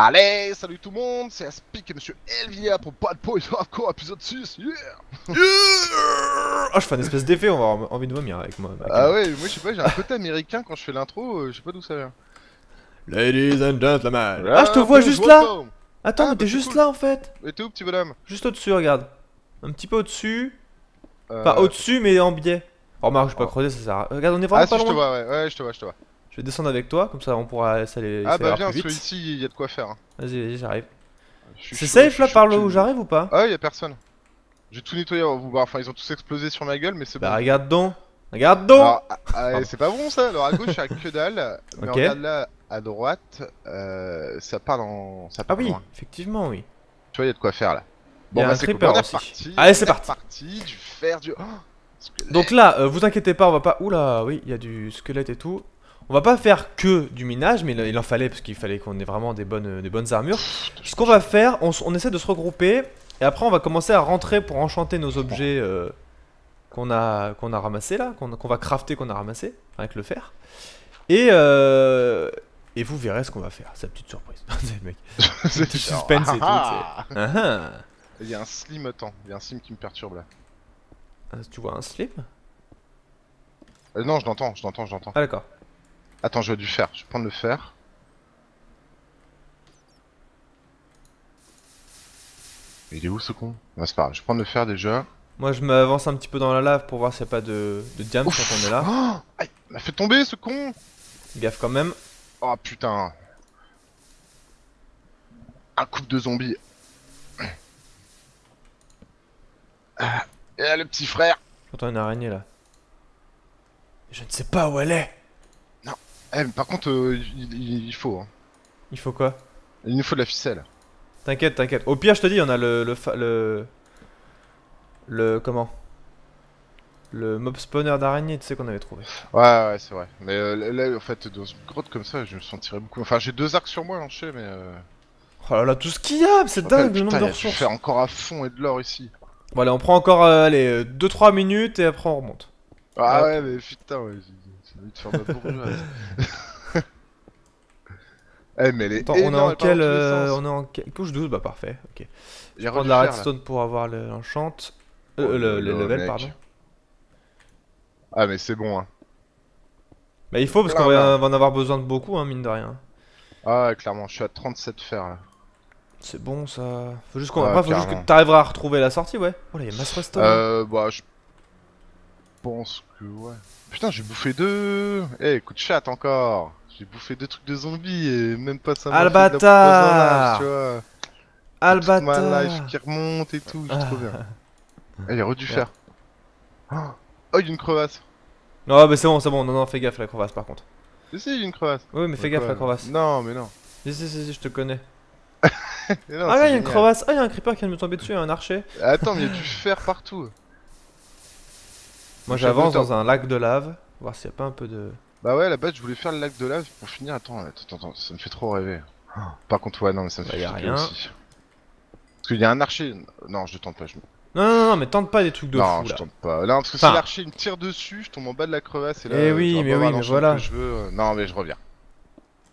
Allez, salut tout le monde, c'est Aspik et monsieur Elvia pour Bad Boyz Hardcore épisode 6. Yeah, yeah. Oh, je fais un espèce d'effet, on va avoir envie de vomir avec moi. Ah ouais, moi je sais pas, j'ai un côté américain quand je fais l'intro, je sais pas d'où ça vient. Ladies and gentlemen. Ah, je te vois juste là. Attends, mais t'es juste là en fait. Mais t'es où, petit bonhomme? Juste au-dessus, regarde. Un petit peu au-dessus. Pas au-dessus, mais en biais. Oh, remarque, je vais pas creuser, ça sert à... Regarde, on est vraiment pas loin. Ah si, je te vois, ouais, je te vois, je te vois. Je vais descendre avec toi, comme ça on pourra s'aller. Ah bah viens, parce que ici il y a de quoi faire. Vas-y, vas-y, j'arrive. C'est safe là par là où j'arrive ou pas? Ah, il y a personne. J'ai tout nettoyé, enfin ils ont tous explosé sur ma gueule, mais c'est bon. Bah regarde donc, regarde donc. C'est pas bon ça. Alors à gauche il y a que dalle, mais regarde là à droite, ça part en. Ah oui, effectivement, oui. Tu vois, il y a de quoi faire là. Bon, bah c'est parti. Allez, c'est parti. Du fer, du. Donc là, vous inquiétez pas, on va pas. Oula, oui, il y a du squelette et tout. On va pas faire que du minage, mais il en fallait parce qu'il fallait qu'on ait vraiment des bonnes armures. Ce qu'on va faire, on essaie de se regrouper et après on va commencer à rentrer pour enchanter nos objets qu'on a ramassés là, qu'on va crafter, qu'on a ramassé avec le fer. Et vous verrez ce qu'on va faire, c'est la petite surprise. C'est du suspense et tout. Il y a un slim, attends, il y a un slim qui me perturbe là. Tu vois un slim? Non, je l'entends. Ah d'accord. Attends, je veux du fer, je vais prendre le fer. Il est où ce con? Bah, c'est pas grave, je vais prendre le fer déjà. Moi je m'avance un petit peu dans la lave pour voir s'il n'y a pas de diamant quand on est là. Oh, aïe, il m'a fait tomber ce con! Gaffe quand même. Oh putain! Un couple de zombies. Et là, le petit frère! J'entends une araignée là. Je ne sais pas où elle est! Eh, mais par contre, il faut. Hein. Il faut quoi? Il nous faut de la ficelle. T'inquiète, t'inquiète. Au pire, je te dis, on a le mob spawner d'araignée, tu sais qu'on avait trouvé. Ouais, c'est vrai. Mais là, en fait, dans une grotte comme ça, je me sentirais beaucoup. Enfin, j'ai deux arcs sur moi lancés, mais. Oh là là, tout ce qu'il y a, c'est dingue le nombre de ressources. Faire encore à fond et de l'or ici. Bon, allez, on prend encore 2-3 minutes et après on remonte. Ah ouais, mais putain, ouais. J'ai envie de faire ma bourgeoise. Eh, mais elle est. Attends, on est en quelle couche 12? Bah parfait, ok. Je prends de la redstone pour avoir l'enchant. Le level, pardon. Ah, mais c'est bon, hein. Bah, il faut parce qu'on va en avoir besoin de beaucoup, hein, mine de rien. Ah, clairement, je suis à 37 fer là. C'est bon ça. Faut juste qu'on. Après, faut juste que t'arriveras à retrouver la sortie, ouais. Oh là, il y a masse redstone. Bah, je pense que, ouais. Putain, j'ai bouffé deux. Eh, coup de chat encore. J'ai bouffé deux trucs de zombies et même pas ça. Albata, tu vois. Albata. Ma life qui remonte et tout, c'est trop bien. Eh, il a redû faire. Oh, il y a une crevasse. Non, mais c'est bon, non, fais gaffe la crevasse par contre. Mais si, il y a une crevasse. Oui, mais fais gaffe la crevasse. Non, mais non. Si, je te connais. Ah là, il y a une crevasse. Ah, il y a un creeper qui vient de me tomber dessus, un archer. Attends, mais il y a du fer partout. Moi j'avance dans un lac de lave, voir s'il n'y a pas un peu de... Bah ouais, là-bas je voulais faire le lac de lave pour finir, attends, ça me fait trop rêver. Par contre, ouais, non, mais ça me fait rien. Aussi. Parce qu'il y a un archer... Non, je tente pas, je... Non, mais tente pas des trucs de fou, là. Non, je tente pas. Là, parce que si l'archer me tire dessus, je tombe en bas de la crevasse et là... Eh oui, mais voilà. Que je veux... Non, mais je reviens.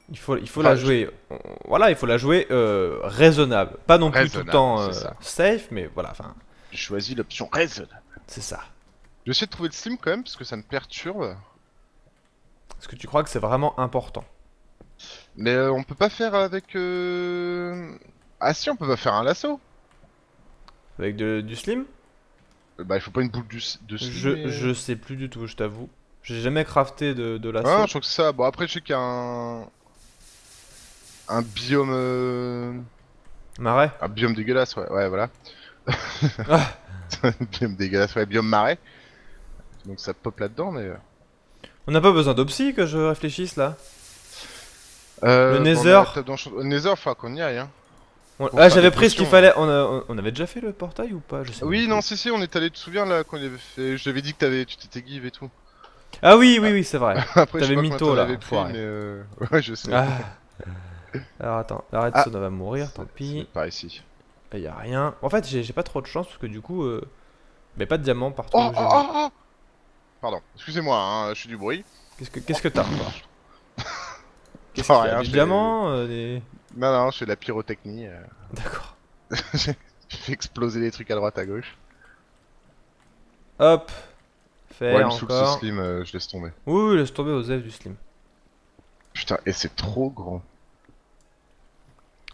Il faut la jouer... Voilà, il faut la jouer raisonnable. Pas non plus tout le temps safe, mais voilà, enfin... J'ai choisi l'option raisonnable. C'est ça. Je vais essayer de trouver le slim quand même, parce que ça me perturbe. Est-ce que tu crois que c'est vraiment important? Mais on peut pas faire avec... Ah si, on peut pas faire un lasso. Avec du slim? Bah il faut pas une boule de slim. Je sais plus du tout, je t'avoue. J'ai jamais crafté de lasso. Ah, je crois que ça... Bon après je sais qu'il y a un biome... Marais? Un biome dégueulasse, ouais voilà. Ah. Biome dégueulasse, ouais, biome marais. Donc ça pop là-dedans, mais... On n'a pas besoin d'opsie que je réfléchisse, là. Le nether... Le nether, faut qu'on y aille, hein. Ah, j'avais pris ce qu'il fallait. On avait déjà fait le portail ou pas? Je sais oui, non, si, on est allé, tu te souviens, là, quand on avait fait... Je t'avais dit que tu t'étais give et tout. Ah oui, c'est vrai. T'avais mytho, là, pris, mais ouais, je sais. Ah. Alors, attends, arrête, ça va mourir, tant pis. Par ici. Il y a rien. En fait, j'ai pas trop de chance parce que du coup, mais pas de diamant partout. Oh. Pardon, excusez-moi, hein, je suis du bruit. Qu'est-ce que t'as encore? Qu'est-ce qu'il y a? Du diamant, des... Non, non, je fais de la pyrotechnie. D'accord. Je fais exploser des trucs à droite, à gauche. Hop. Faire ouais, me saoule ce slim, je laisse tomber. Oui, oui, laisse tomber aux F du slim. Putain, et c'est trop grand.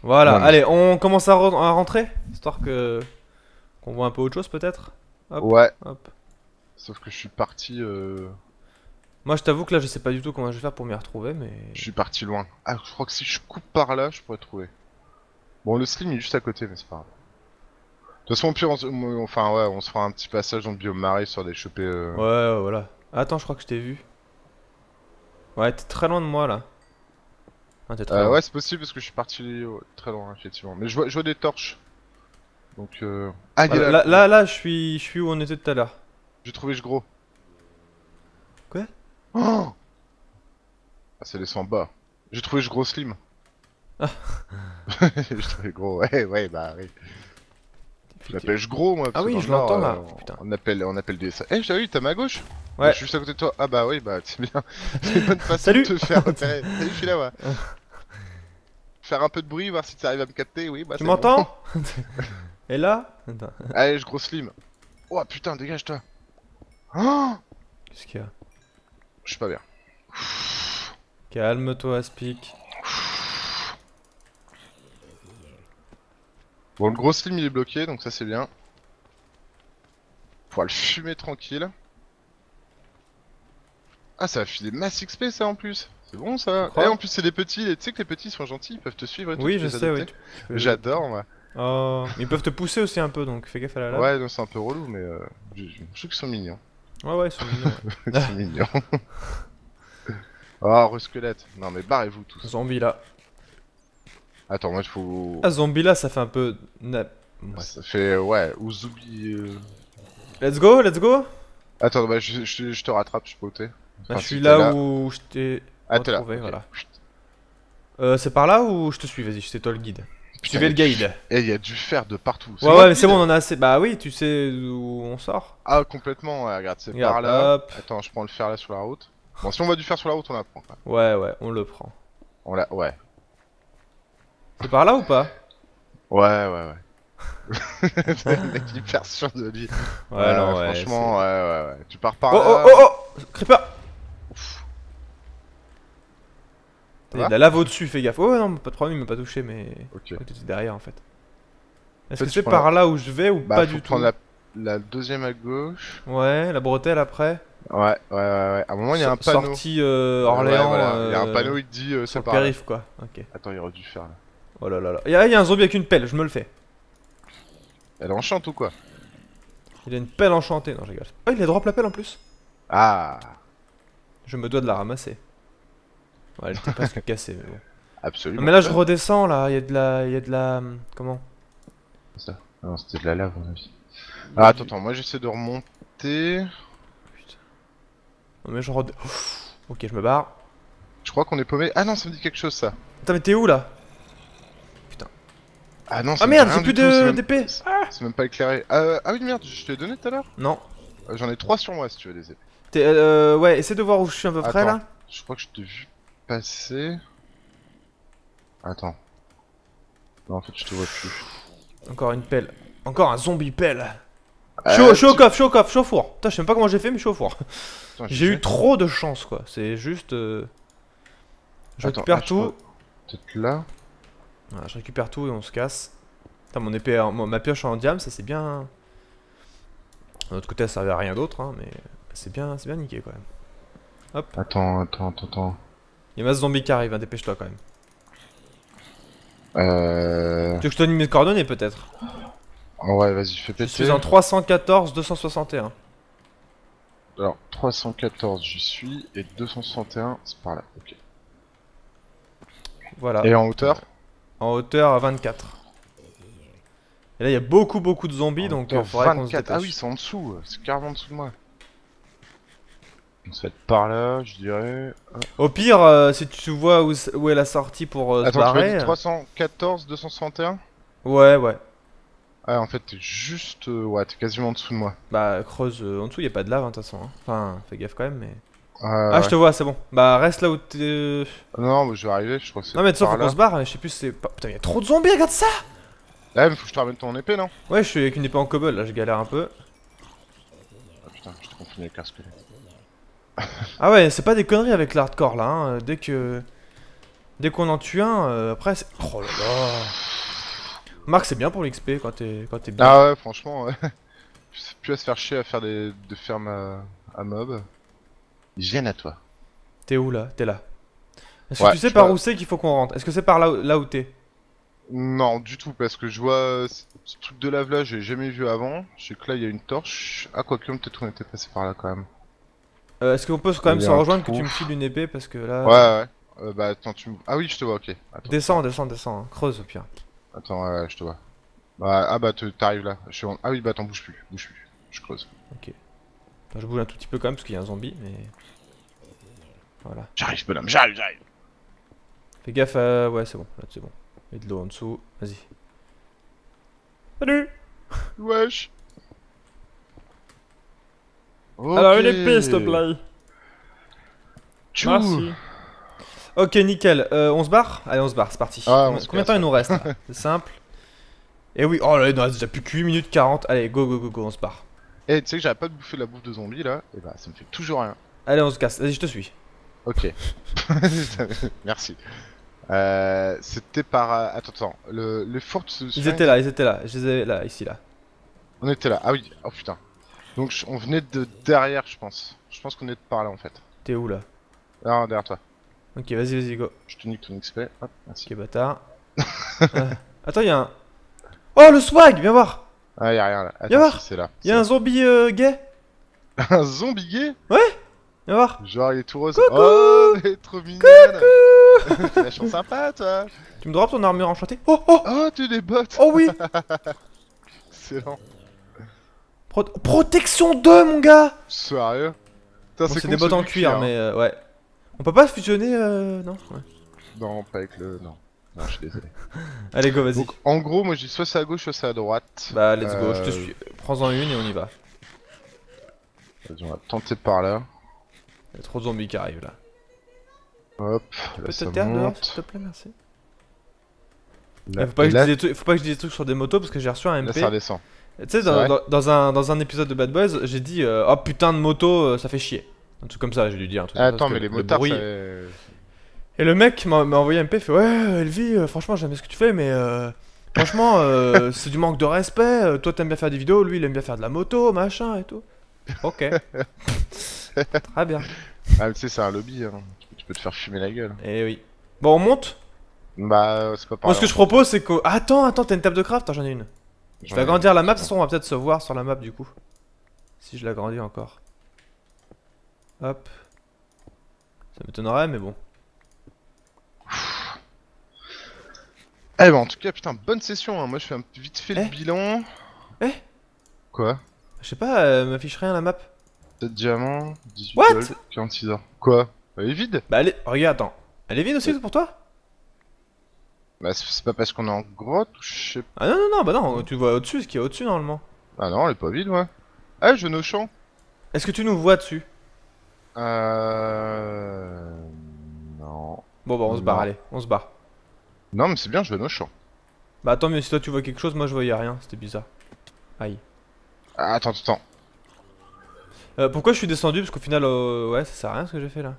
Voilà, ouais, allez, on commence à rentrer, histoire que qu'on voit un peu autre chose peut-être. Ouais. Hop. Sauf que je suis parti... Moi je t'avoue que là je sais pas du tout comment je vais faire pour m'y retrouver, mais... Je suis parti loin. Ah, je crois que si je coupe par là, je pourrais trouver. Bon, le slim il est juste à côté, mais c'est pas grave. De toute façon, au pire, enfin, ouais, on se fera un petit passage dans le biome marais sur des choper... Ouais, voilà. Attends, je crois que je t'ai vu. Ouais, t'es très loin de moi là. Ah, t'es très loin. Ouais, c'est possible parce que je suis parti très loin, effectivement. Mais je vois des torches. Donc Ah, voilà, là, je suis où on était tout à l'heure. J'ai trouvé je gros. Quoi? Oh, ah, c'est laissé en bas. J'ai trouvé je gros slim. Ah. J'ai trouvé gros, ouais, bah oui. Je l'appelle je gros moi. Ah oui, je l'entends là. Putain. On appelle des... Eh, hey, j'ai vu, t'es à ma gauche. Ouais. Je suis juste à côté de toi. Ah bah oui, bah c'est bien. C'est une bonne façon Salut. De te faire repérer. Salut, je suis là, ouais. Faire un peu de bruit, voir si t'arrives à me capter, oui, bah c'est... Tu m'entends bon. Et là attends. Allez, je gros slim. Oh putain, dégage-toi. Oh, qu'est-ce qu'il y a? Je suis pas bien. Calme-toi, Aspik. Bon, le gros slim il est bloqué, donc ça c'est bien. Faut le fumer tranquille. Ah, ça va filer masse XP ça en plus. C'est bon ça. Et en plus c'est des petits, et tu sais que les petits sont gentils, ils peuvent te suivre et tout. Oui, je sais, oui. J'adore moi. Oh, ils peuvent te pousser aussi un peu, donc fais gaffe à la lave. Ouais, c'est un peu relou, mais je trouve qu'ils sont mignons. Ouais, ils sont mignons. Ils sont mignons. Oh, re-squelette. Non, mais barrez-vous tous. Zombie là. Attends, moi il faut... Ah, zombie là, ça fait un peu... Ouais. Ça fait... Ouais, ou zombie... Let's go, let's go. Attends, bah, je te rattrape, je peux ôter. Enfin, bah, je suis là où je t'ai retrouvé, voilà. Okay. C'est par là ou je te suis? Vas-y, c'est toi le guide. Suivez le guide. Et il y a du fer de partout. Ouais, mais c'est bon, on en a assez. Bah oui, tu sais où on sort. Ah, complètement, ouais, regarde, c'est par là. Hop. Attends, je prends le fer là sur la route. Bon, si on voit du fer sur la route, on la prend. Ouais, on le prend. On l'a, ouais. C'est par là ou pas? Ouais. Le mec hyper sûr de lui. Ouais, non, ouais. Franchement, ouais. Tu pars par là. Oh, creeper. Il y a de la lave au-dessus, fais gaffe. Oh non, pas de problème, il m'a pas touché, mais... Ok. T'étais derrière en fait. Est-ce que c'est par là où je vais ou pas du tout? Prendre la deuxième à gauche. Ouais, la bretelle après. Ouais. À un moment il y a un panneau. Sortie Orléans. Il y a un panneau, il te dit c'est par là. Périph quoi. Ok. Attends, il aurait dû faire là. Oh là là là. Il y a un zombie avec une pelle, je me le fais. Elle enchante ou quoi? Il a une pelle enchantée, non je rigole. Oh, il a drop la pelle en plus. Ah. Je me dois de la ramasser. Ouais, elle était presque cassée, mais bon. Absolument. Non, mais là, je redescends, là. Il y a de la... Comment? Ça. Non, c'était de la lave, mon avis. Ah, attends, moi, j'essaie de remonter... Putain. Non, mais je redescends... Ok, je me barre. Je crois qu'on est paumé... Ah non, ça me dit quelque chose, ça. Attends, mais t'es où, là? Putain. Ah non, ça... Ah merde, c'est plus d'épée. C'est même pas éclairé. Ah oui, merde, je te l'ai donné tout à l'heure? Non. J'en ai 3 sur moi, si tu veux, des épées. Ouais, essaie de voir où je suis à peu près, là. Je crois que je t'ai vu. Passer. Attends. Non, en fait, je te vois plus. Encore une pelle. Encore un zombie pelle. Je suis au coffre, je suis au four. Putain, je sais même pas comment j'ai fait, mais je suis au four. J'ai eu trop de chance, quoi. C'est juste. Je récupère tout. Peut-être là. Voilà, je récupère tout et on se casse. Putain, mon épée, ma pioche en diamant, ça c'est bien. De l'autre côté, ça servait à rien d'autre, hein, mais c'est bien niqué quand même. Hop. Attends. Il y a masse zombie qui arrive, hein, dépêche-toi quand même. Tu veux que je te donne mes coordonnées peut-être? Ouais, vas-y, fais péter. Je suis en 314, 261. Alors, 314, j'y suis, et 261, c'est par là, ok. Voilà. Et en hauteur? En hauteur, à 24. Et là, il y a beaucoup de zombies, donc il faudrait qu'on se dépêche. Ah oui, c'est en dessous, c'est carrément en dessous de moi. On se fait par là, je dirais. Au pire, si tu vois où est la sortie pour se barrer... Attends, tu 314, 261? Ouais. Ah, en fait, t'es juste... ouais, t'es quasiment en dessous de moi. Bah, creuse en dessous, y'a pas de lave, de toute façon. Hein. Enfin, fais gaffe quand même, mais... ah, ouais. Je te vois, c'est bon. Bah, reste là où t'es... Non, mais je vais arriver, je crois que c'est... Non, mais de toute façon, faut qu'on se barre, hein, je sais plus c'est... Putain, y'a trop de zombies, regarde ça! Là, faut que je te ramène ton épée, non? Ouais, je suis avec une épée en cobble, là, je galère un peu. Ah putain, je t'ai confondu avec l'arc-squelette. Ah ouais, c'est pas des conneries avec l'hardcore, là, hein. Dès qu'on en tue un, après c'est... Oh là là. Marc, c'est bien pour l'XP quand t'es bien. Ah ouais, franchement, ouais. Je sais plus à se faire chier à faire des... de fermes à mob. Ils viennent à toi. T'es où, là? T'es là. Est-ce que tu sais par où c'est qu'il faut qu'on rentre? Est-ce que c'est par là où t'es? Non, du tout, parce que je vois ce truc de lave là, j'ai jamais vu avant. Je sais que là il y a une torche. Ah, quoique, peut-être on était passé par là quand même. Est-ce qu'on peut quand même se rejoindre, que tu me files une épée parce que là. Ouais. Bah attends, tu me. Ah oui, je te vois, ok. Attends. Descends, creuse au pire. Attends, ouais, je te vois. Bah, ah bah, t'arrives là. Je suis en... Ah oui, bah attends, bouge plus. Je creuse. Ok. Enfin, je bouge un tout petit peu quand même parce qu'il y a un zombie, mais. Voilà. J'arrive, bonhomme, j'arrive. Fais gaffe, ouais, c'est bon, là c'est bon. Et de l'eau en dessous, vas-y. Salut! Wesh! Okay. Alors, une épée, s'il te plaît! Merci! Ok, nickel, on se barre? Allez, on se barre, c'est parti. Ah, combien de temps il nous reste? C'est simple. Et oui, oh là, il nous reste déjà plus que 8 minutes 40. Allez, go, on se barre. Eh, tu sais que j'avais pas bouffé la bouffe de zombie là? Et bah, ça me fait toujours rien. Allez, on se casse, vas-y, je te suis. Ok. Merci. C'était par... Attends, le fort... Ils étaient là, je les avais là, ici, là. On était là, ah oui, oh putain. Donc on venait de derrière, je pense. Je pense qu'on est de par là, en fait. T'es où, là? Non, derrière toi. Ok, vas-y, go. Je te nique ton XP, hop, merci. Ok, bâtard. Attends, y'a un... Oh, le swag, viens voir. Ah, y'a rien, là. Attends, viens voir, c'est là. Y'a un zombie gay. Un zombie gay? Ouais. Viens voir. Genre, il est tout rose. Coucou. Oh, il est trop mignonne. Coucou. T'es vachement sympa, toi. Tu me drops ton armure enchantée. Oh, tu des bottes. Oh oui. Excellent. Protection 2, mon gars. Sérieux? Bon, c'est des bottes en cuir, hein. Mais ouais. On peut pas fusionner, non ouais. Non, pas avec le... Non, je suis désolé. Allez, go, vas-y. En gros, moi, je dis soit c'est à gauche, soit c'est à droite. Bah, let's go, je te suis. Prends-en une et on y va. Vas-y, on va tenter par là. Il y a trop de zombies qui arrivent là. Hop, là ça monte. Tu peux te taire dehors, s'il te plaît, merci. Là, faut pas que je dise des trucs sur des motos parce que j'ai reçu un MP. Là, ça redescend. Tu sais, dans un épisode de Bad Boyz, j'ai dit oh putain de moto, ça fait chier. Un truc comme ça, j'ai dû dire un truc. Attends, mais les motards, ça... Et le mec m'a envoyé un MP, fait ouais, Elvie, franchement, j'aime bien ce que tu fais, mais franchement, c'est du manque de respect. Toi, t'aimes bien faire des vidéos, lui, il aime bien faire de la moto, machin et tout. Ok. Très bien. Ah mais tu sais c'est un lobby, hein. Tu peux te faire fumer la gueule. Eh oui. Bon on monte? Bah c'est pas pareil. Moi ce que je propose c'est que... Attends, t'as une table de craft? Attends, j'en ai une. Je vais agrandir la map, de toute façon on va peut-être se voir sur la map du coup. Si je l'agrandis encore. Hop. Ça m'étonnerait mais bon. Eh ben en tout cas putain bonne session hein. Moi je fais un vite fait le bilan. Quoi? Je sais pas, m'affiche rien la map. 7 diamants, 18 gold, 46 or. Quoi? Elle est vide? Bah elle est... Regarde, attends. Elle est vide aussi pour toi? Bah c'est pas parce qu'on est en grotte ou je sais pas... Ah non, bah non, tu vois au-dessus, ce qu'il y a au-dessus normalement. Ah non, elle est pas vide, ouais. Ah, je vais au champ. Est-ce que tu nous vois dessus? Non. Bon bah on se barre, allez, on se barre. Non mais c'est bien, je vais au champ. Bah attends, mais si toi tu vois quelque chose, moi je voyais rien, c'était bizarre. Aïe. Ah, attends. Pourquoi je suis descendu? Parce qu'au final, ouais, ça sert à rien ce que j'ai fait là.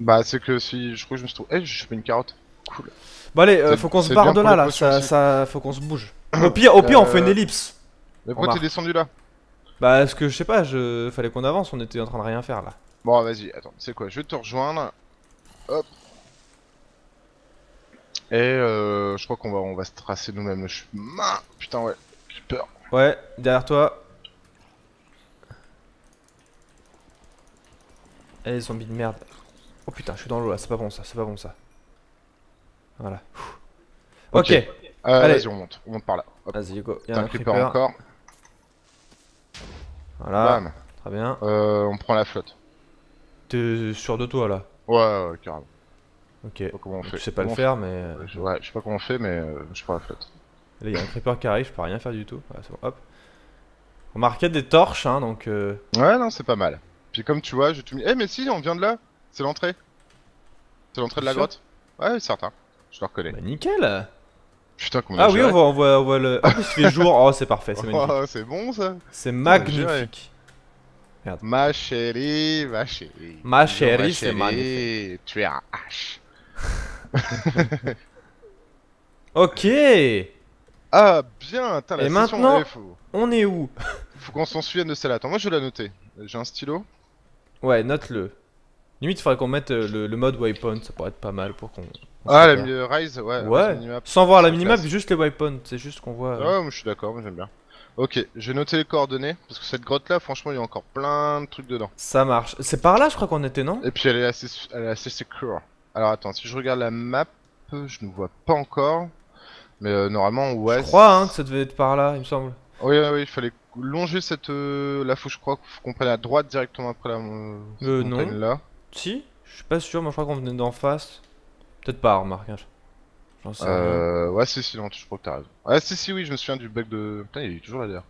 Bah, c'est que si je crois que je me suis trouvé. Eh, j'ai chopé une carotte. Cool. Bon, allez, faut qu'on se barre de là, faut qu'on se bouge. Au pire, on fait une ellipse. Mais pourquoi t'es descendu là? Bah, parce que je sais pas, fallait qu'on avance, on était en train de rien faire là. Bon, vas-y, attends, c'est quoi? Je vais te rejoindre. Hop. Et je crois qu'on va, se tracer nous-mêmes le chemin. Putain, ouais, j'ai peur. Ouais, derrière toi. Eh les zombies de merde. Oh putain, je suis dans l'eau là, c'est pas bon ça, Voilà. Ok. Allez, vas-y, on monte par là. Vas-y, go. Y'a un creeper encore. Voilà. Bam. Très bien. On prend la flotte. T'es sûr de toi là? Ouais, carrément. Ok. Je sais pas le faire, mais. Ouais, je sais pas comment on fait, mais je prends la flotte. Là, y'a un creeper qui arrive, je peux rien faire du tout. Voilà, c'est bon, hop. On marquait des torches, hein, donc. Ouais, non, c'est pas mal. Puis comme tu vois, je te mis. Eh, mais si, on vient de là. C'est l'entrée. C'est l'entrée de la grotte. Ouais, certain. Je le reconnais. Bah, nickel. Putain, comment ah oui, on voit le... Ah, il fait jour, oh c'est parfait, c'est magnifique. Oh, c'est bon ça. C'est magnifique. Merde. Ma chérie, c'est magnifique. Tu es un H. Ok. Ah bien, attends, la session maintenant, on est où? Faut qu'on s'en souvienne de celle-là. Attends, moi je vais la noter. J'ai un stylo. Ouais, note-le. Limite, il faudrait qu'on mette le mode waypoint, ça pourrait être pas mal pour qu'on... Ah, la Rise, ouais. Ouais, sans voir la minimap, juste les waypoints, c'est juste qu'on voit... Ouais, moi je suis d'accord, moi j'aime bien. Ok, j'ai noté les coordonnées, parce que cette grotte-là, franchement, il y a encore plein de trucs dedans. Ça marche. C'est par là, je crois qu'on était, non? Et puis elle est assez secure. Alors attends, si je regarde la map, je ne vois pas encore. Mais normalement, ouais... Je crois hein, que ça devait être par là, il me semble. Oui, oui, il fallait longer cette... Là, faut, je crois qu'on prenne à droite directement après la montagne, là. Si, je suis pas sûr, moi je crois qu'on venait d'en face. Peut-être pas, remarque. J'en sais rien. Ouais, si, non, je crois que t'as raison. Ah, si, oui, je me souviens du bug de. Putain, il est toujours là d'ailleurs.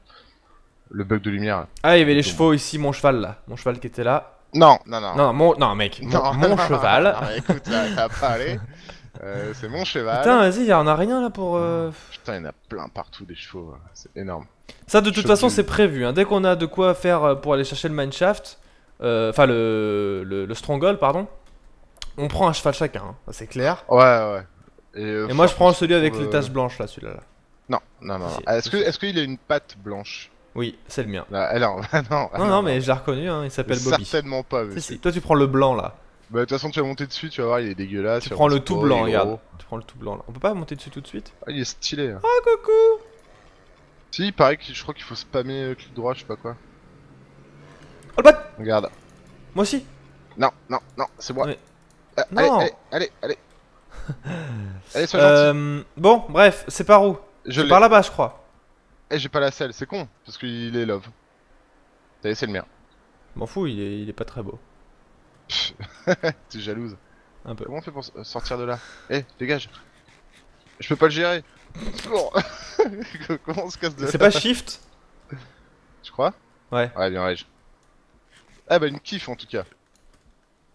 Le bug de lumière. Là. Ah, il y avait les chevaux ici, mon cheval là. Mon cheval qui était là. Non, mec, mon cheval. Non, écoute, t'as pas allé. C'est mon cheval. Putain, vas-y, y'en a rien là pour. Putain, y'en a plein partout des chevaux, c'est énorme. Ça, de toute façon, c'est prévu. Hein. Dès qu'on a de quoi faire pour aller chercher le mineshaft. Enfin le stronghold pardon. On prend un cheval chacun, hein. C'est clair. Ouais. Et moi je prends celui avec les taches blanches là, celui-là. Non. Est-ce qu'il a une patte blanche? Oui, c'est le mien. Non, mais je l'ai reconnu, hein. Il s'appelle Bobby. Certainement pas. Si. Toi tu prends le blanc là. Bah de toute façon tu vas monter dessus, tu vas voir, il est dégueulasse. Tu prends le tout blanc, regarde. Tu prends le tout blanc là. On peut pas monter dessus tout de suite? Ah, il est stylé. Ah hein. Oh, coucou. Si, pareil, je crois qu'il faut spammer clic droit, je sais pas quoi. Oh le bot! Regarde. Moi aussi? Non, c'est moi. Mais... non. Allez. Allez, sois gentil. Bon, bref, c'est par où? C'est par là-bas, je crois. Eh, j'ai pas la selle, c'est con, parce qu'il est love. T'as laissé le mien. M'en fous, il est pas très beau. T'es jalouse. Un peu. Comment on fait pour sortir de là? Eh, dégage. Je peux pas le gérer. Comment on se casse de là? C'est pas shift? Je crois. Ouais, bien, rage. Ah bah, il me kiffe en tout cas.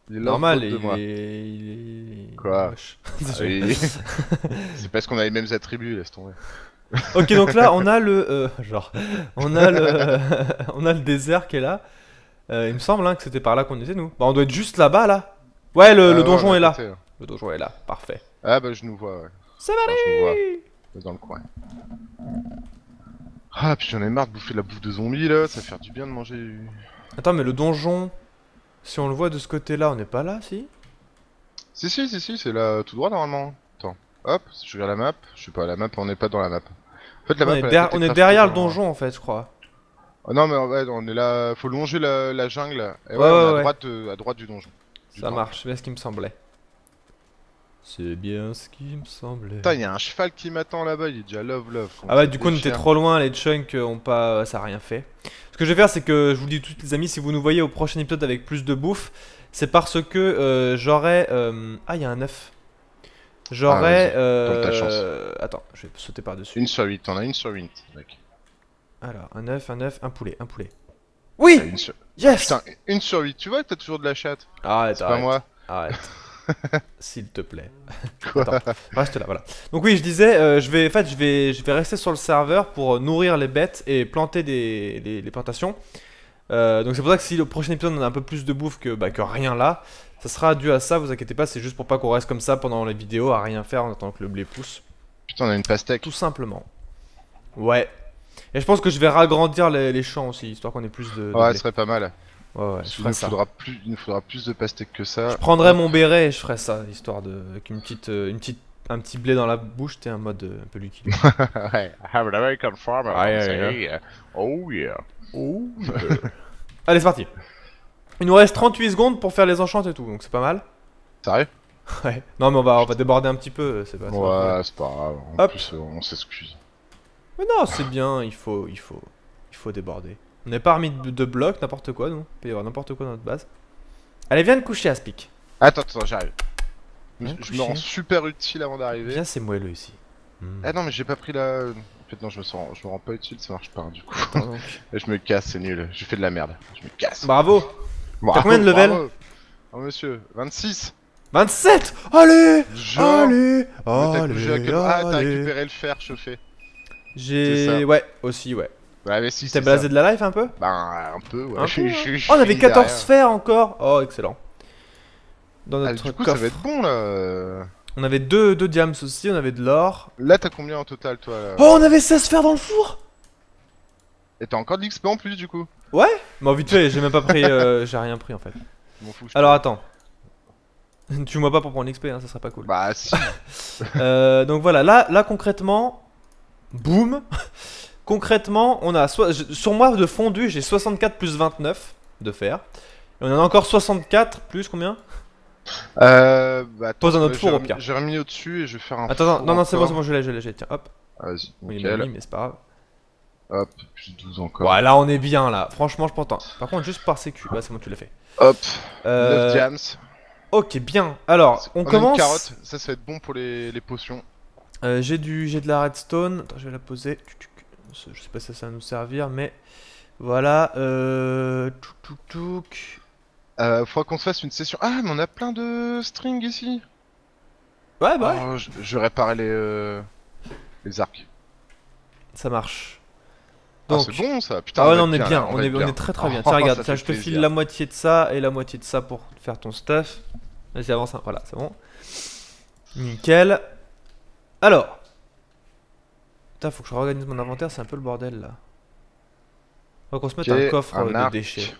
Il est normal, il est... Quoi? C'est parce qu'on a les mêmes attributs, laisse tomber. Ok, donc là, on a le... on a le désert qui est là. Il me semble hein, que c'était par là qu'on était, nous. Bah, on doit être juste là-bas, là. Ouais, le donjon est là. Le donjon est là, parfait. Ah bah, je nous vois, ouais. Ça va aller dans le coin. Ah, puis j'en ai marre de bouffer la bouffe de zombies, là. Ça va faire du bien de manger... Attends, mais le donjon, si on le voit de ce côté-là, on n'est pas là, si? Si, c'est là tout droit normalement. Attends, hop, si je regarde la map, je sais pas, la map, on n'est pas dans la map. En fait, la map, on est derrière le donjon en fait, je crois. Oh, non, mais ouais, on est là, faut longer la jungle. Et ouais, on est à droite du donjon. Ça marche, c'est ce qui me semblait. C'est bien ce qui me semblait. Putain, y'a un cheval qui m'attend là-bas, il est déjà love. Ah ouais, du coup, on était trop loin, les chunks ont pas. Ça a rien fait. Ce que je vais faire, c'est que je vous le dis tout de suite, les amis, si vous nous voyez au prochain épisode avec plus de bouffe, c'est parce que j'aurais. Ah, il y a un œuf. J'aurais. Attends, je vais sauter par-dessus. 1/8, on a 1/8, mec. Alors, un œuf, un poulet. Oui ah, yes. Putain, 1/8, tu vois, t'as toujours de la chatte. Arrête, c'est pas moi. Arrête. S'il te plaît. Attends, reste là, voilà. Donc oui, je disais, je vais rester sur le serveur pour nourrir les bêtes et planter les plantations. Donc c'est pour ça que si le prochain épisode on a un peu plus de bouffe que rien là, ça sera dû à ça, vous inquiétez pas, c'est juste pour pas qu'on reste comme ça pendant les vidéos à rien faire en attendant que le blé pousse. Putain, on a une pastèque. Tout simplement. Ouais. Et je pense que je vais ragrandir les champs aussi, histoire qu'on ait plus de ouais, ce serait pas mal. Ouais, je ferai ça. Il nous faudra plus de pastèques que ça. Je prendrai mon béret et je ferai ça, histoire de. Avec un petit blé dans la bouche, t'es un mode un peu Lucky. Ouais, I'm an American farmer. Oh yeah. Allez, c'est parti. Il nous reste 38 secondes pour faire les enchantes et tout, donc c'est pas mal. Sérieux? Ouais. Non, mais on va déborder un petit peu, c'est pas grave. Ouais, c'est pas grave. En plus, on s'excuse. Mais non, c'est bien, il faut déborder. On n'est pas remis de blocs, n'importe quoi, non. Il peut y avoir n'importe quoi dans notre base. Allez, viens te coucher, Aspik. Attends, j'arrive. Je me rends super utile avant d'arriver. Viens, c'est moelleux ici. Ah non, mais j'ai pas pris la... En fait, non, je me rends pas utile, ça marche pas, hein, du coup. Attends, je me casse, c'est nul. J'ai fait de la merde. Je me casse. Bravo. T'as combien de level? Oh, monsieur, 26. 27. Allez, genre, allez, allez. Ah, t'as récupéré le fer chauffé. J'ai... Ouais, aussi, ouais. Ouais, mais si, t'es blasé de la life un peu? Bah, un peu, ouais. Un peu, ouais. Oh, on avait 14 fers encore. Oh, excellent. Dans notre coffre. Du coup, ça va être bon, là. On avait 2 diams aussi, on avait de l'or. Là, t'as combien en total, toi là? Oh, on avait 16 fers dans le four. Et t'as encore de l'XP en plus, du coup? Ouais. Bon, vite fait, j'ai même pas pris... j'ai rien pris, en fait. Alors, attends. Tu me vois pas pour prendre l'XP, hein, ça serait pas cool. Bah, si. Donc, voilà. Là, concrètement... Boum. Concrètement, on a sur moi de fondu, j'ai 64 plus 29 de fer. Et on en a encore 64 plus combien? Bah, pose un autre four au pire. J'ai remis au-dessus et je vais faire un. Attends, four non, c'est bon, je l'ai. Tiens, hop. Vas-y, oui, mais c'est pas grave. Hop, plus 12 encore. Ouais, là on est bien là. Franchement, je t'entends. Par contre, juste par sécu, bah, c'est moi qui l'ai fait. Hop, 9 diams. Ok, bien. Alors, on commence. Une carotte, ça va être bon pour les potions. J'ai de la redstone. Attends, je vais la poser. Je sais pas si ça va nous servir, mais voilà. Faudra qu'on se fasse une session. Ah, mais on a plein de strings ici. Ouais, bah. Alors, ouais. Je réparais les arcs. Ça marche. Donc, ah, c'est bon ça. Putain. Ah ouais, on est bien. On est très bien. Tiens, regarde, ça, je te file la moitié de ça et la moitié de ça pour faire ton stuff. Vas-y, avance. Hein. Voilà, c'est bon. Nickel. Alors. Putain, faut que je réorganise mon inventaire, c'est un peu le bordel là. Faut qu'on se mette un coffre de déchets.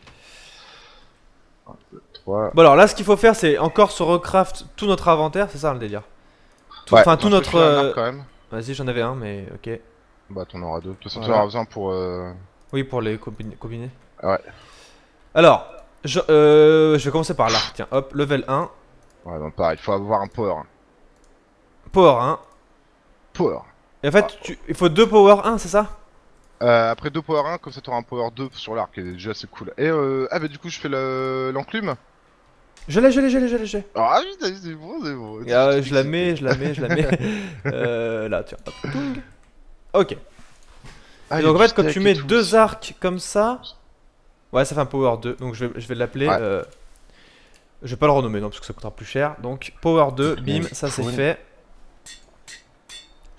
1, 2, 3. Bon, alors là, ce qu'il faut faire, c'est encore se recraft tout notre inventaire, c'est ça le délire? Enfin, tout notre. Vas-y, j'en avais un, mais ok. Bah, t'en auras 2. De toute façon, t'en auras besoin pour. Oui, pour les combiner. Ouais. Alors, je vais commencer par là. Tiens, hop, level 1. Ouais, donc pareil, il faut avoir un power. Power 1. Power. Et en fait, il faut 2 power 1, c'est ça? Après 2 power 1, comme ça t'auras un power 2 sur l'arc, et déjà c'est cool. Et ah bah du coup je fais l'enclume. Je l'ai. Ah oui, c'est bon, c'est bon. Je la mets. Là, tiens. Hop. Ok. Ah, donc en fait, quand tu mets 2 arcs comme ça... Ouais, ça fait un power 2, donc je vais l'appeler... Ouais. Je vais pas le renommer, non, parce que ça coûtera plus cher. Donc, power 2, bim, ça c'est fait.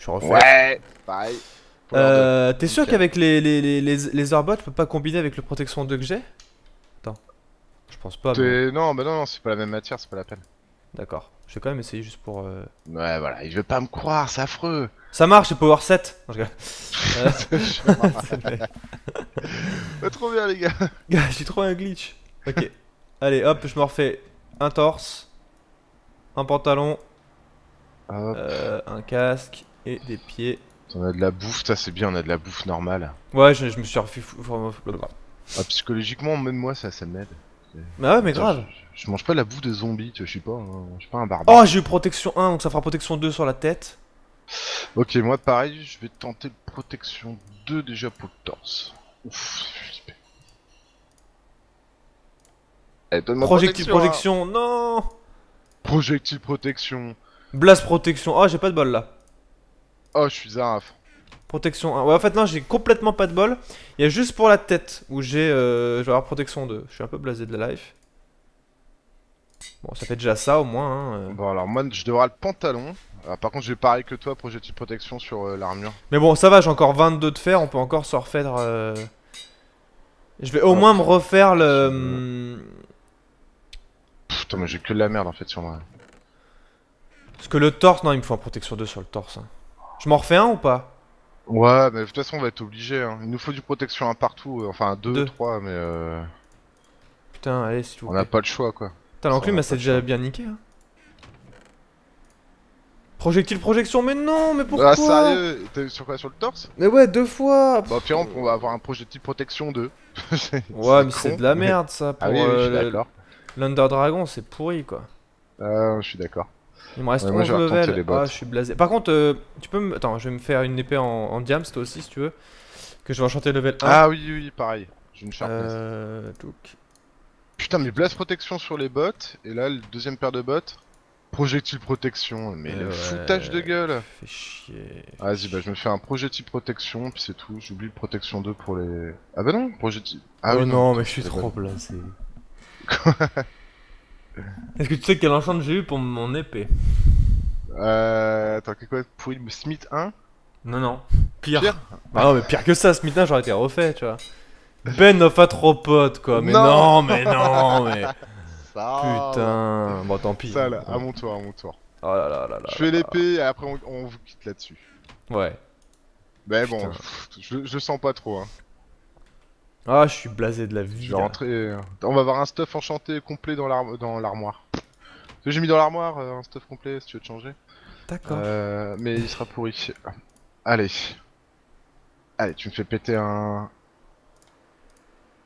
Je refais. Ouais, pareil. T'es sûr qu'avec les orbots, je peux pas combiner avec le protection 2 que j'ai? Attends. Je pense pas. Mais... Non, bah non, c'est pas la même matière, c'est pas la peine. D'accord. Je vais quand même essayer juste pour. Ouais, voilà, il veut pas me croire, c'est affreux. Ça marche, c'est power 7. Non, je trop bien, les gars. J'ai trop un glitch. Ok. Allez, hop, je me refais un torse, un pantalon, un casque. Et des pieds. On a de la bouffe, ça c'est bien, on a de la bouffe normale. Ouais, je me suis refait. Ah, psychologiquement, même moi ça m'aide. Bah ouais, mais grave. Je mange pas de la bouffe de zombies, tu vois, je suis pas un barbare. Oh, j'ai eu protection 1, donc ça fera protection 2 sur la tête. Ok, moi pareil, je vais tenter le protection 2 déjà pour le torse. Ouf, j'espère. Allez, donne-moi projectile protection, non! Projectile protection. Blast protection, oh, j'ai pas de bol là. Oh, je suis zaraf. Protection 1. Ouais, en fait, non, j'ai complètement pas de bol. Il y a juste pour la tête où j'ai. Je vais avoir protection 2. Je suis un peu blasé de la life. Bon, ça fait déjà ça au moins. Hein, Bon, alors, moi, je devrais le pantalon. Alors, par contre, je vais pareil que toi, projectile protection sur l'armure. Mais bon, ça va, j'ai encore 22 de fer. On peut encore se refaire. Je vais au moins me refaire le. Putain, mais j'ai que de la merde en fait sur moi. Parce que le torse, non, il me faut un protection 2 sur le torse. Hein. Je m'en refais un ou pas? Ouais, mais de toute façon on va être obligé. Hein. Il nous faut du protection 1 partout, enfin 2, 3, mais Putain, allez, s'il vous plaît. On a pas le choix quoi. Putain, l'enclume, mais c'est déjà bien niqué. Hein. Projectile projection, mais non, mais pourquoi? Ah, sérieux? T'as eu sur quoi? Sur le torse? Mais ouais, 2 fois. Bah, pire, on va avoir un projectile protection 2. Ouais, mais c'est de la merde ça. Pour, ah oui, je suis d'accord. L'Under Dragon, c'est pourri quoi. Je suis d'accord. Il me reste 11 levels. Ah, je suis blasé. Par contre, tu peux me. Attends, je vais me faire une épée en diams, toi aussi, si tu veux. Que je vais enchanter level 1. Ah oui, pareil. J'ai une sharpness. Putain, mais blast protection sur les bottes. Et là, le deuxième paire de bottes. Projectile protection. Mais le foutage de gueule. Fais chier. Vas-y, bah, je me fais un projectile protection, puis c'est tout. J'oublie le protection 2 pour les. Ah bah non, projectile. Ah oui, non, mais je suis trop blasé. Est-ce que tu sais quel enchant j'ai eu pour mon épée? Attends, quoi? Pour une Smith 1? Non, non. Pire. Pire bah non, mais pire que ça, Smith 1, j'aurais été refait, tu vois. Ben of Atropod, quoi. Mais non, non mais non, mais. Ça... Putain. Bon, tant pis. Ça, là, à mon tour, à mon tour. Oh là là là là. Je fais l'épée et après on vous quitte là-dessus. Ouais. Mais putain. Bon, je sens pas trop, hein. Ah, je suis blasé de la vie. Je vais rentrer. On va avoir un stuff enchanté complet dans l'armoire. J'ai mis dans l'armoire un stuff complet si tu veux te changer. D'accord. Mais il sera pourri. Allez. Allez, tu me fais péter un.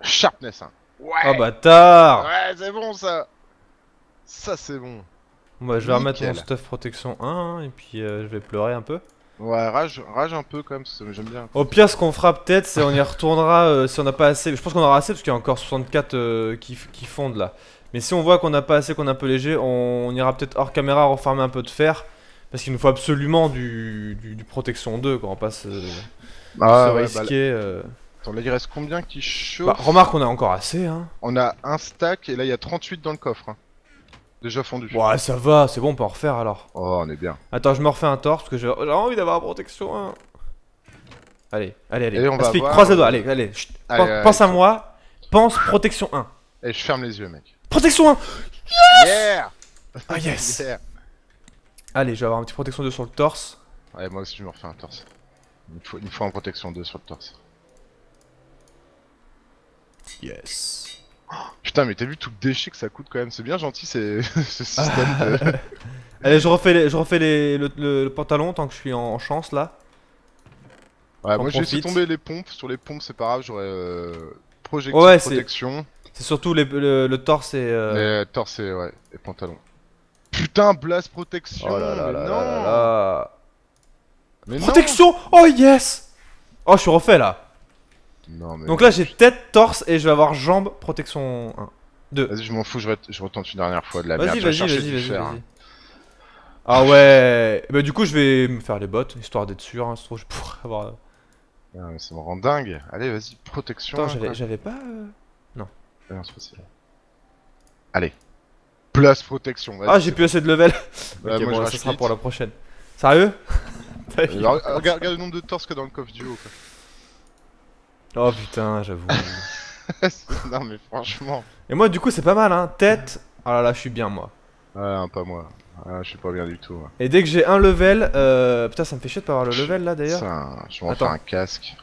Sharpness 1. Ouais. Oh bâtard. Ouais, c'est bon ça. Ça, c'est bon. Bah, je vais remettre mon stuff protection 1 hein, et puis je vais pleurer un peu. Ouais, rage un peu quand même, j'aime bien. Au pire, ce qu'on fera peut-être, c'est on y retournera si on n'a pas assez. Je pense qu'on aura assez parce qu'il y a encore 64 qui fondent là. Mais si on voit qu'on n'a pas assez, qu'on est un peu léger, on ira peut-être hors caméra refarmer un peu de fer. Parce qu'il nous faut absolument du protection 2 quand on passe. Ah, ouais, risqué. Bah, attends, là il reste combien qui chauffe? Bah, remarque, on a encore assez. Hein. On a un stack et là il y a 38 dans le coffre. Hein. Déjà fondu. Ouais, ça va, c'est bon, on peut en refaire alors. Oh, on est bien. Attends, je me refais un torse parce que j'ai envie d'avoir protection. Hein. Allez, allez, allez. Aspik, croise les doigts, allez, allez. Chut. Allez pense allez, à moi, pense protection 1. Et je ferme les yeux, mec. Protection 1. Yes yeah. Ah, yes yeah. Allez, je vais avoir un petit protection 2 sur le torse. Ouais, moi aussi, je me refais un torse. Il me faut un protection 2 sur le torse. Yes. Putain, mais t'as vu tout le déchet que ça coûte quand même, c'est bien gentil ce système de... Allez, je refais le pantalon tant que je suis en chance là. Ouais, moi j'ai laissé tomber les pompes, sur les pompes c'est pas grave, j'aurais projectile, ouais, protection. C'est surtout le torse et... Les torse et, ouais, et pantalon. Putain, blast protection, oh là là, mais là, non là, là, là. Mais protection non. Oh yes. Oh, je suis refait là. Non, mais donc là j'ai tête, torse et je vais avoir jambes, protection 1, 2. Vas-y, je m'en fous, je retente une dernière fois de la merde. Vas-y. Ah ouais. Bah du coup je vais me faire les bottes, histoire d'être sûr, hein, je trouve que je pourrais avoir... Non, mais ça me rend dingue. Allez, vas-y, protection. Attends, j'avais pas... Non. Ah, non, c'est facile. Allez. Place protection, vas-y. Ah, j'ai plus assez de level. Bah, ok, moi, bon, ça sera pour la prochaine. Sérieux? Regarde le nombre de torses que dans le coffre du haut, quoi. Oh putain, j'avoue. Non mais franchement. Et moi du coup c'est pas mal hein, tête. Ah là là, je suis bien moi. Ah non, pas moi. Ah, je suis pas bien du tout. Moi. Et dès que j'ai un level, putain ça me fait chier de pas avoir le level là d'ailleurs. Je vais en faire un casque.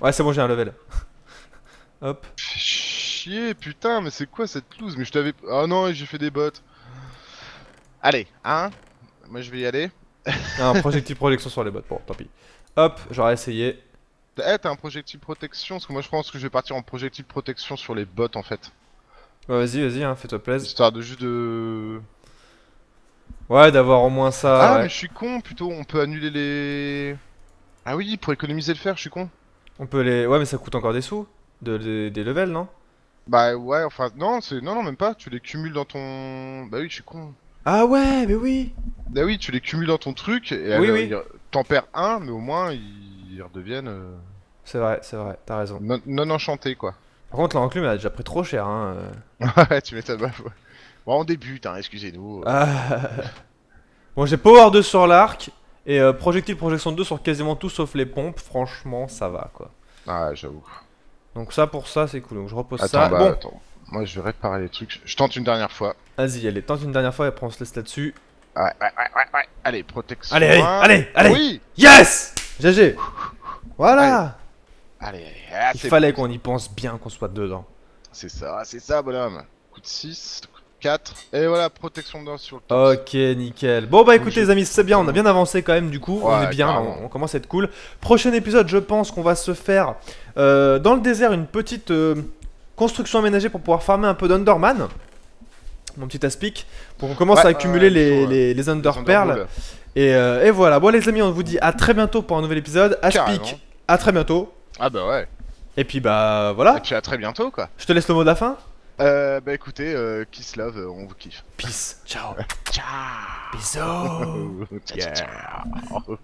Ouais c'est bon, j'ai un level. Hop. Chier putain, mais c'est quoi cette loose? Mais je t'avais... Ah oh, non, j'ai fait des bottes. Allez, hein. Moi je vais y aller. Un projectile projection sur les bottes, bon tant pis. Hop, j'aurais essayé. Eh, t'as un projectile protection, parce que moi je pense que je vais partir en projectile protection sur les bottes en fait. Ouais, vas-y, vas-y, hein, fais-toi plaisir. Histoire de juste de... Ouais, d'avoir au moins ça. Ah, ouais. Mais je suis con, plutôt, on peut annuler les... Ah oui, pour économiser le fer, je suis con. On peut les... Ouais, mais ça coûte encore des sous, des levels, non? Bah ouais, enfin, non, c'est... Non, non, même pas, tu les cumules dans ton... Bah oui, je suis con. Ah ouais, mais oui. Bah oui, tu les cumules dans ton truc, et oui, oui. T'en perds un, mais au moins, ils redeviennent... C'est vrai, t'as raison. Non enchanté quoi. Par contre l'enclume elle a déjà pris trop cher hein. Ouais, tu m'étonnes pas. Bon, on débute hein, excusez-nous. Bon, j'ai power 2 sur l'arc et projectile projection 2 sur quasiment tout sauf les pompes, franchement ça va quoi. Ah j'avoue. Donc ça pour ça c'est cool, donc je repose ça. Bah, bon. Attends, moi je vais réparer les trucs, je tente une dernière fois. Vas-y, allez, tente une dernière fois et après on se laisse là-dessus. Ouais, allez, protection. Allez. Oui. Yes. GG. Voilà. Allez. Allez, il fallait qu'on y pense bien, qu'on soit dedans. C'est ça, bonhomme. Coup de 6, coup de 4, et voilà, protection d'un sur le top. Ok, nickel. Bon, bah écoutez, les amis, c'est bien, on a bien avancé quand même, du coup. Ouais, on est bien, on commence à être cool. Prochain épisode, je pense qu'on va se faire dans le désert une petite construction aménagée pour pouvoir farmer un peu d'Underman. Mon petit Aspik, pour qu'on commence à accumuler les Underperles. Et voilà, bon, les amis, on vous dit à très bientôt pour un nouvel épisode. Aspik, à très bientôt. Ah bah ouais. Et puis bah voilà. Et puis à très bientôt quoi. Je te laisse le mot de la fin. Bah écoutez, kiss love, on vous kiffe. Peace, ciao. Ciao. Bisous. Ciao.